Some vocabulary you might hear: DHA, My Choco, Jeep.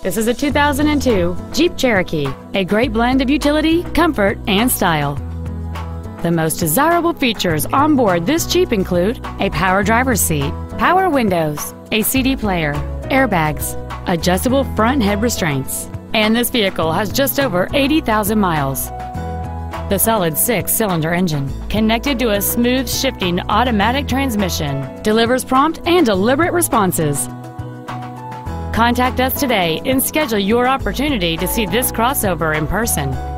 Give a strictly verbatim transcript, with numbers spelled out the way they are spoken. This is a two thousand two Jeep Cherokee, a great blend of utility, comfort, and style. The most desirable features on board this Jeep include a power driver's seat, power windows, a C D player, airbags, adjustable front head restraints, and this vehicle has just over eighty thousand miles. The solid six-cylinder engine, connected to a smooth shifting automatic transmission, delivers prompt and deliberate responses. Contact us today and schedule your opportunity to see this crossover in person.